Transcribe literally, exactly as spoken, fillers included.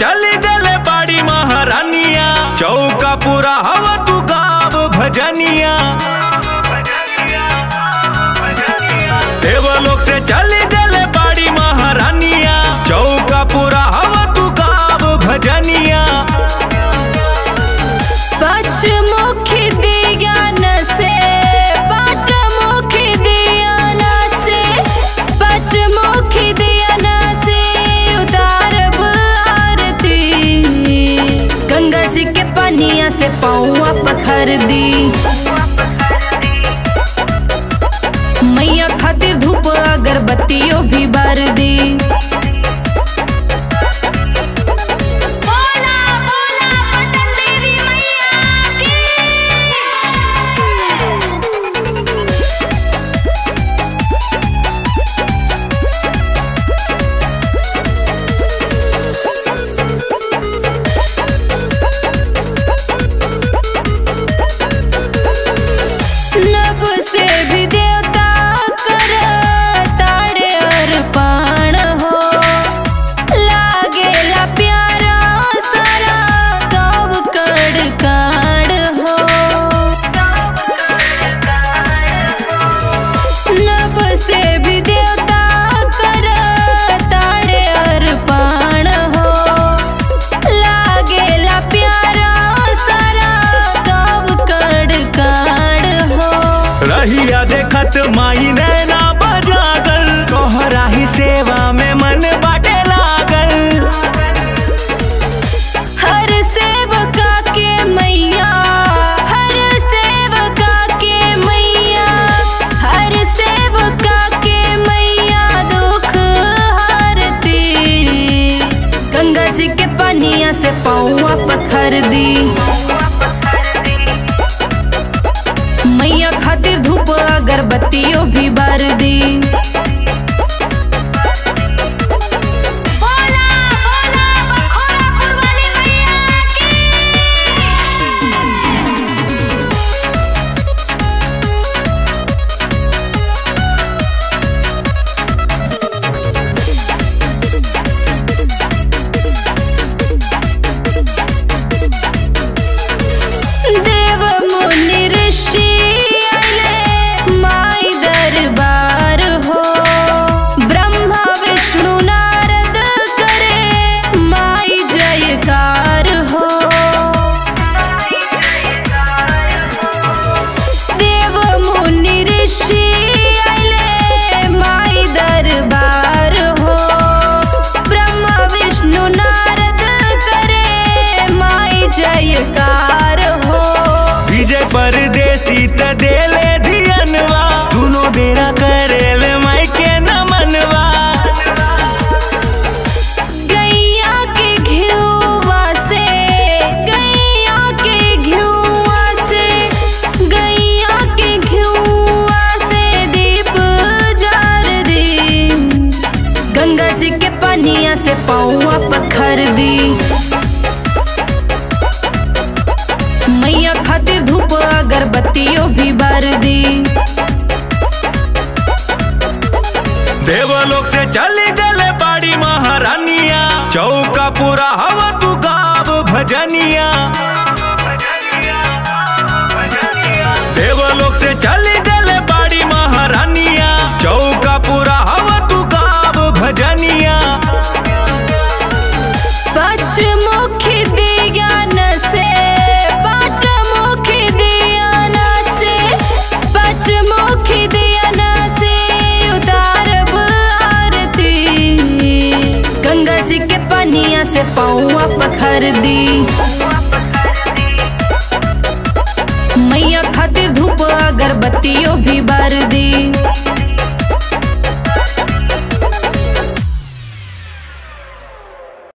चले चले बाड़ी महारानिया, चौका पूरा हवा तू गाव भजनिया। देवलोक से चले चले बाड़ी महारानिया, चौका पूरा हवा तू गाव भजनिया। पचमुखी दिया न से, पचमुखी दिया न से, पचमुखी दिया न से उतार आरती। गंगा जी के पानिया से पौआ पखर दी, मैया खातिर धूप अगरबत्तियों भी बार दी। देखत माई नैना बजागल, तोहरा ही सेवा में मन बाटे लागल। हर सेवका के मैया, हर सेवका के मैया, हर सेवका के मैया दुख हरती। गंगा जी के पानिया से पौआ पखर दी, मैया खातिर धूप अगरबत्तियों भी बार दी। परदेसी त देले धियनवा, दुनो बेरा करेल माई के न मनवा। गैया के घिउवा से, गैया के घिउवा से, गैया के घिउवा से दीप जार दी। गंगा जी के पानिया से पौआ पखर दी, मैया खातिर धूप अगरबत्तियों भी बार दी। देवलोक से चली चले बाड़ी महारानिया, चौका पूरा हवा तू गाव भजनिया। देवलोक से चली चले बाड़ी महारानिया, चौका पूरा हवा तू गाव भजनिया। पचमुखी दिया न से, पचमुखी दिया न से उतारब आरती। गंगा जी के पानिया से पौआ पखर दी, मैया खातिर धूप अगरबत्तियों भी बार दी।